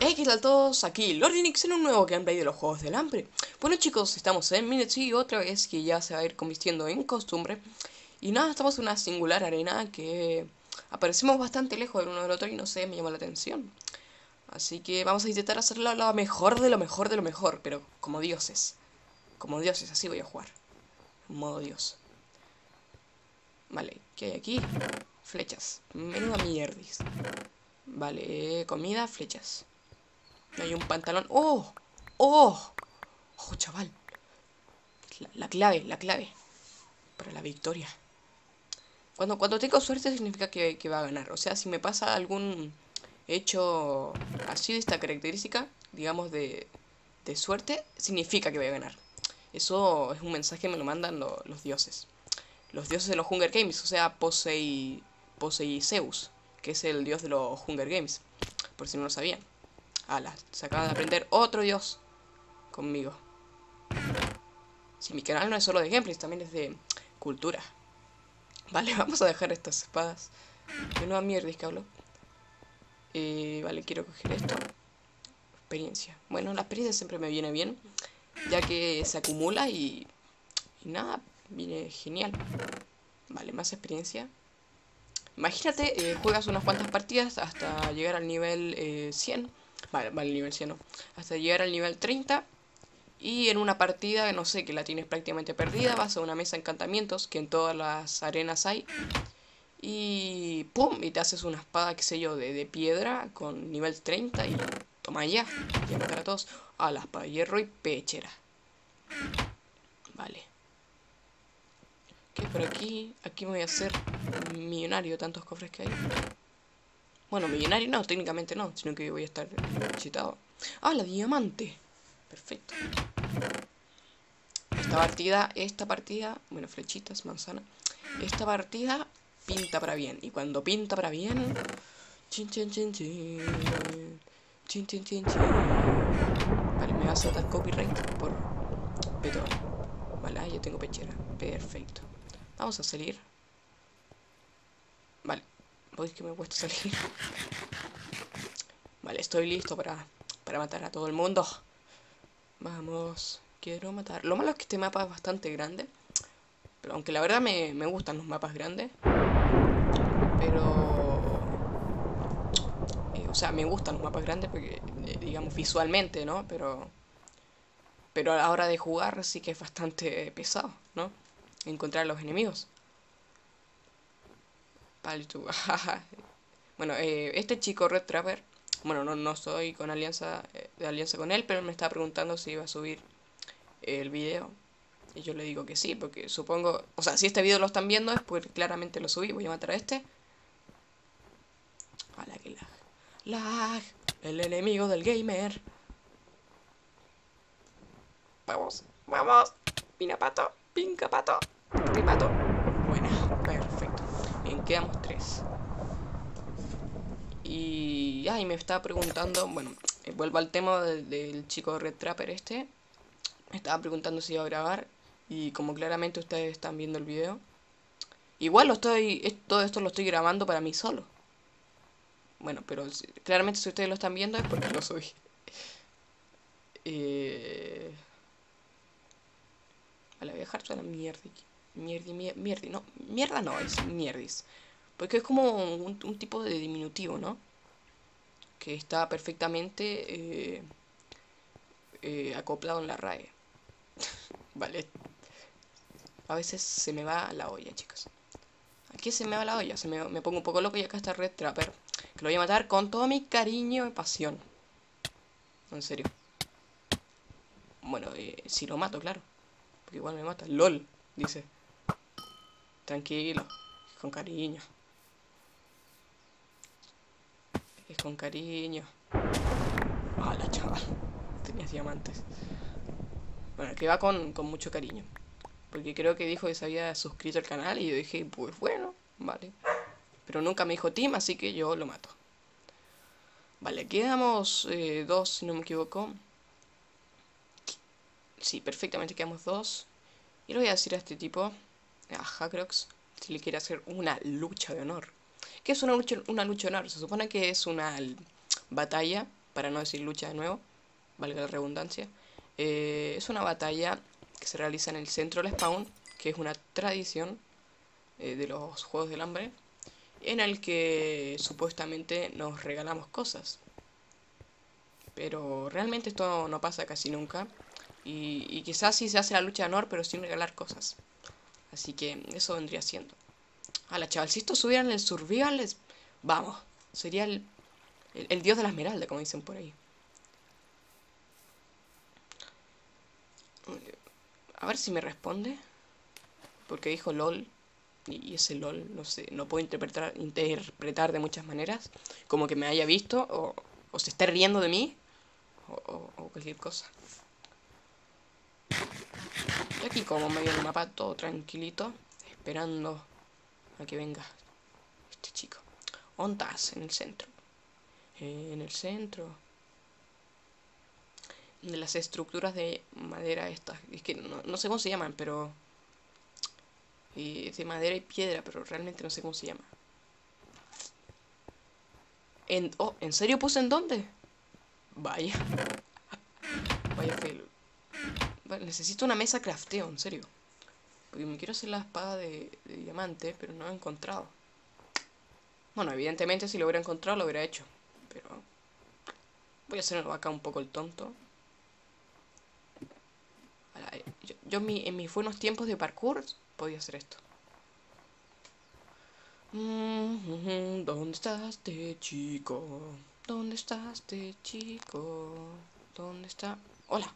Hey, ¿qué tal todos? Aquí Lordenix en un nuevo gameplay de los Juegos del Hambre. Bueno chicos, estamos en Minutes y otra vez que ya se va a ir convirtiendo en costumbre. Y nada, estamos en una singular arena que aparecemos bastante lejos del uno del otro y no sé, me llama la atención. Así que vamos a intentar hacerla la mejor de lo mejor de lo mejor, pero como dioses. Como dioses, así voy a jugar. Modo dios. Vale, ¿qué hay aquí? Flechas. Menuda mierdis. Vale, comida, flechas. No hay un pantalón. ¡Oh! ¡Oh! ¡Oh, chaval! La clave, la clave. Para la victoria. Cuando tengo suerte significa que va a ganar. O sea, si me pasa algún hecho así de esta característica, digamos de suerte, significa que voy a ganar. Eso es un mensaje que me lo mandan los dioses. Los dioses de los Hunger Games, o sea, Poseizeus, que es el dios de los Hunger Games, por si no lo sabían. Ala, se acaba de aprender otro dios conmigo. Si mi canal no es solo de gameplays, también es de cultura. Vale, vamos a dejar estas espadas. Que no a mierda, es que hablo. Vale, quiero coger esto. Experiencia. Bueno, la experiencia siempre me viene bien, ya que se acumula y nada, viene genial. Vale, más experiencia. Imagínate, juegas unas cuantas partidas hasta llegar al nivel 100. Vale, nivel 100 no. Hasta llegar al nivel 30. Y en una partida, no sé, que la tienes prácticamente perdida, vas a una mesa de encantamientos, que en todas las arenas hay, y ¡pum! Y te haces una espada, qué sé yo, de piedra, con nivel 30, y toma ya. Y a matar a todos. A la espada de hierro y pechera. Vale. ¿Qué por aquí? Aquí me voy a hacer millonario, tantos cofres que hay. Bueno, millonario no, técnicamente no, sino que voy a estar chitado. ¡Ah, la diamante! Perfecto. Esta partida... Bueno, flechitas, manzana. Esta partida pinta para bien. Y cuando pinta para bien... Chin, chin, chin, chin. Chin, chin, chin, chin. Vale, me va a saltar copyright por... petón. Vale, ah, ya tengo pechera. Perfecto. Vamos a salir. Vale. Voy que me he puesto a salir. Vale, estoy listo para matar a todo el mundo. Vamos, quiero matar. Lo malo es que este mapa es bastante grande. Pero aunque la verdad me gustan los mapas grandes. Pero... o sea, me gustan los mapas grandes porque, digamos, visualmente, ¿no? Pero a la hora de jugar sí que es bastante pesado, ¿no? Encontrar a los enemigos. Bueno, este chico Red Trapper, bueno, no estoy con alianza con él, pero él me está preguntando si iba a subir el video. Y yo le digo que sí, porque supongo... O sea, si este video lo están viendo es porque claramente lo subí. Voy a matar a este. A la que lag. Lag, el enemigo del gamer. Vamos, vamos. Pinapato, pincapato, tripato. Buena, perfecto. Bien, quedamos 3. Y ay, me está preguntando, bueno, vuelvo al tema del chico Red Trapper este. Me estaba preguntando si iba a grabar. Y como claramente ustedes están viendo el video, igual todo esto lo estoy grabando para mí solo. Bueno, pero claramente si ustedes lo están viendo es porque lo subí. Vale, voy a dejar toda la mierda aquí. Mierdi, no, mierda no, es mierdis. Porque es como un tipo de diminutivo, ¿no? Que está perfectamente acoplado en la RAE. Vale. A veces se me va la olla, chicos. Aquí se me va la olla, me pongo un poco loco y acá está Red Trapper. Que lo voy a matar con todo mi cariño y pasión. En serio. Bueno, si lo mato, claro. Porque igual me mata. LOL, dice. Tranquilo. Con cariño. Es con cariño. ¡Hala, chaval! Tenías diamantes. Bueno, que va con mucho cariño. Porque creo que dijo que se había suscrito al canal y yo dije, pues bueno, vale. Pero nunca me dijo team, así que yo lo mato. Vale, quedamos 2, si no me equivoco. Sí, perfectamente quedamos 2. Y le voy a decir a este tipo, a Hagrox. si le quiere hacer una lucha de honor. ¿Qué es una lucha de honor? Se supone que es una batalla, para no decir lucha de nuevo, valga la redundancia. Es una batalla que se realiza en el centro del spawn, que es una tradición de los Juegos del Hambre, en el que supuestamente nos regalamos cosas. Pero realmente esto no pasa casi nunca. Y quizás sí se hace la lucha de honor, pero sin regalar cosas. Así que eso vendría siendo. Ala, chaval, si esto subieran el survival, vamos, sería el dios de la esmeralda, como dicen por ahí. A ver si me responde. Porque dijo LOL. Y ese LOL, no sé, no puedo interpretar de muchas maneras. Como que me haya visto, o se esté riendo de mí, o cualquier cosa. Y aquí como medio del mapa, todo tranquilito, esperando a que venga este chico. Ontas en el centro. En el centro de las estructuras de madera estas. Es que no sé cómo se llaman, pero... Y de madera y piedra, pero realmente no sé cómo se llama. ¿En serio puse en dónde? Vaya. Vaya pelo. Vale, necesito una mesa crafteo, en serio. Porque me quiero hacer la espada de diamante, pero no la he encontrado. Bueno, evidentemente si lo hubiera encontrado lo hubiera hecho. Pero... voy a hacer acá un poco el tonto. Yo en mis buenos tiempos de parkour podía hacer esto. ¿Dónde estás, te chico? ¿Dónde estás, te chico? ¿Dónde está? ¡Hola!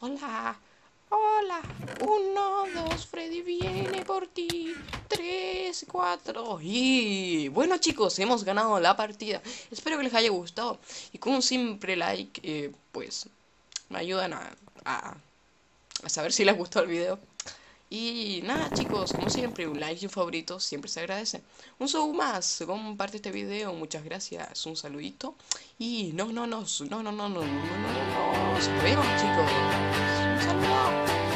¡Hola! ¡Hola! 1, 2, Freddy viene por ti. 3, 4. Y bueno, chicos, hemos ganado la partida. Espero que les haya gustado. Y con un simple like, pues me ayudan a saber si les gustó el video. Y nada, chicos, como siempre, un like y un favorito siempre se agradece. Un sub más, comparte este video, muchas gracias, un saludito. Y nos vemos, chicos. Un saludo.